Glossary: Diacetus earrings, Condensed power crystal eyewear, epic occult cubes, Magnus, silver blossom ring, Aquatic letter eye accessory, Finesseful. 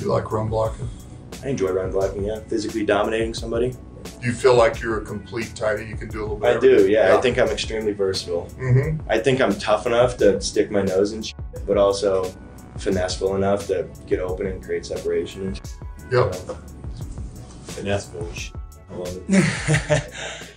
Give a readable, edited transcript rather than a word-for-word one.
Do you like run blocking? I enjoy run blocking, yeah. Physically dominating somebody. Do you feel like you're a complete tight end? You can do a little bit of everything? I do, yeah. I think I'm extremely versatile. Mm-hmm. I think I'm tough enough to stick my nose in shit, but also finesseful enough to get open and create separation and shit. Yep. You know? Finesseful shit. I love it.